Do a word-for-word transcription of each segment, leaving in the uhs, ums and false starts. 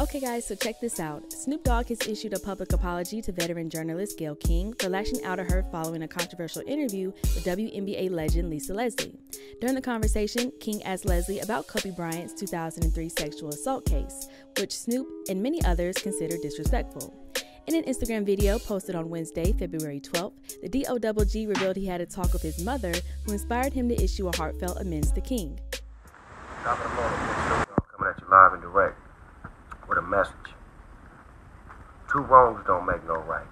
Okay guys, so check this out. Snoop Dogg has issued a public apology to veteran journalist Gayle King for lashing out at her following a controversial interview with W N B A legend Lisa Leslie. During the conversation, King asked Leslie about Kobe Bryant's two thousand three sexual assault case, which Snoop and many others consider disrespectful. In an Instagram video posted on Wednesday, February twelfth, the D O G G revealed he had a talk with his mother, who inspired him to issue a heartfelt amends to King. Top of the morning, I'm coming at you live and direct with a message. Two wrongs don't make no right.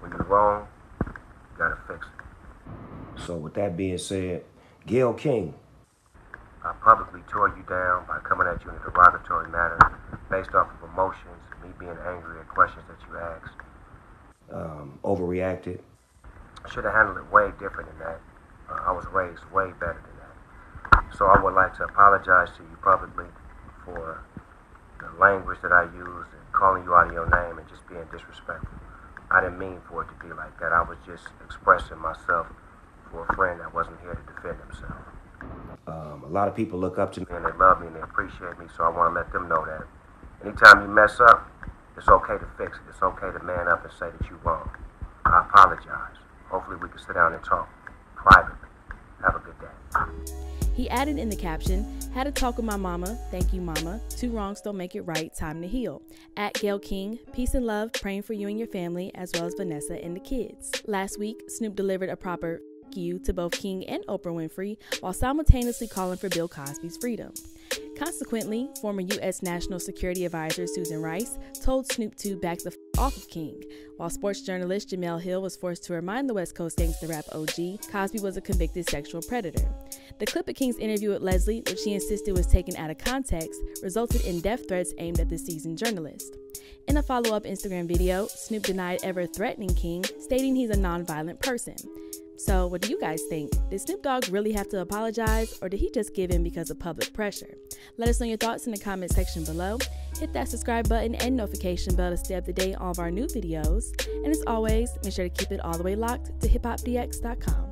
When you're wrong, you gotta fix it. So with that being said, Gayle King, I publicly tore you down by coming at you in a derogatory manner based off of emotions, me being angry at questions that you asked. Um, overreacted. I should have handled it way different than that. Uh, I was raised way better than that. So I would like to apologize to you publicly for the language that I used and calling you out of your name and just being disrespectful. I didn't mean for it to be like that. I was just expressing myself for a friend that wasn't here to defend himself. Um, a lot of people look up to me and they love me and they appreciate me, so I want to let them know that. Anytime you mess up, it's okay to fix it. It's okay to man up and say that you're wrong. I apologize. Hopefully we can sit down and talk privately. Have a good day. He added in the caption, "Had a talk with my mama. Thank you, mama. Two wrongs don't make it right. Time to heal." At Gayle King, peace and love, praying for you and your family, as well as Vanessa and the kids. Last week, Snoop delivered a proper "F you" to both King and Oprah Winfrey, while simultaneously calling for Bill Cosby's freedom. Consequently, former U S National Security Advisor Susan Rice told Snoop to back the f off of King, while sports journalist Jamel Hill was forced to remind the West Coast Gangsta Rap O G Cosby was a convicted sexual predator. The clip of King's interview with Leslie, which he insisted was taken out of context, resulted in death threats aimed at the seasoned journalist. In a follow-up Instagram video, Snoop denied ever threatening King, stating he's a non-violent person. So what do you guys think? Did Snoop Dogg really have to apologize, or did he just give in because of public pressure? Let us know your thoughts in the comment section below. Hit that subscribe button and notification bell to stay up to date on all of our new videos. And as always, make sure to keep it all the way locked to hip hop D X dot com.